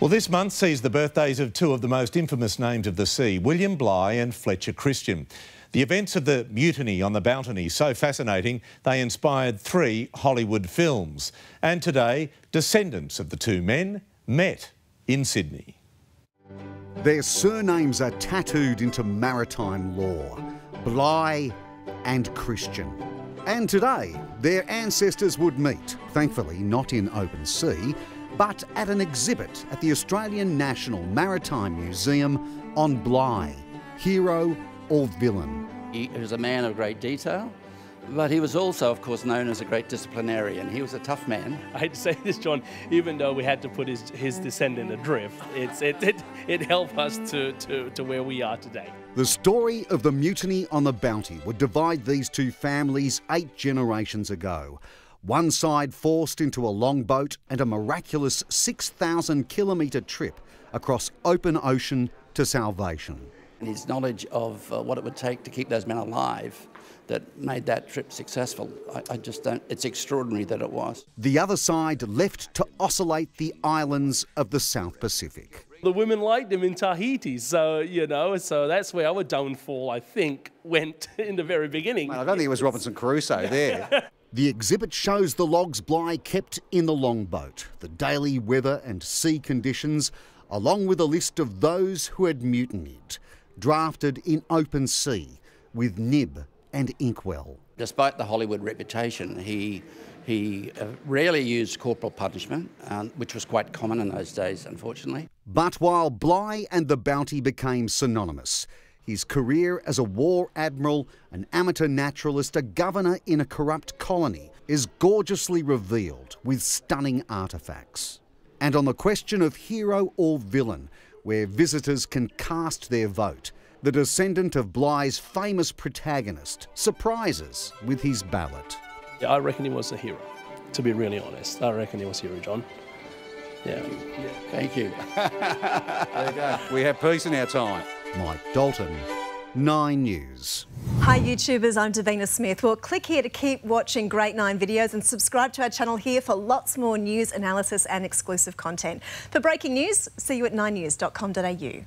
Well, this month sees the birthdays of two of the most infamous names of the sea, William Bligh and Fletcher Christian. The events of the Mutiny on the Bounty, so fascinating, they inspired three Hollywood films. And today, descendants of the two men met in Sydney. Their surnames are tattooed into maritime law, Bligh and Christian. And today, their ancestors would meet, thankfully not in open sea, but at an exhibit at the Australian National Maritime Museum on Bligh, hero or villain. He was a man of great detail, but he was also, of course, known as a great disciplinarian. He was a tough man. I hate to say this, John, even though we had to put his descendant adrift, it helped us to where we are today. The story of the Mutiny on the Bounty would divide these two families 8 generations ago. One side forced into a longboat and a miraculous 6,000-kilometre trip across open ocean to salvation. And his knowledge of what it would take to keep those men alive that made that trip successful, I just don't, it's extraordinary that it was. The other side left to oscillate the islands of the South Pacific. The women liked him in Tahiti, so, you know, so that's where our downfall, I think, went in the very beginning. Well, I don't think it was Robinson Crusoe there. The exhibit shows the logs Bligh kept in the longboat, the daily weather and sea conditions, along with a list of those who had mutinied, drafted in open sea with nib and inkwell. Despite the Hollywood reputation, he rarely used corporal punishment, which was quite common in those days, unfortunately. But while Bligh and the Bounty became synonymous, his career as a war admiral, an amateur naturalist, a governor in a corrupt colony is gorgeously revealed with stunning artefacts. And on the question of hero or villain, where visitors can cast their vote, the descendant of Bligh's famous protagonist surprises with his ballot. Yeah, I reckon he was a hero, to be really honest. I reckon he was a hero, John. Yeah. Thank you. Yeah. Thank you. There you go. We have peace in our time. Mike Dalton, 9 News. Hi YouTubers, I'm Davina Smith. Well, click here to keep watching Great 9 videos and subscribe to our channel here for lots more news, analysis and exclusive content. For breaking news, see you at 9news.com.au.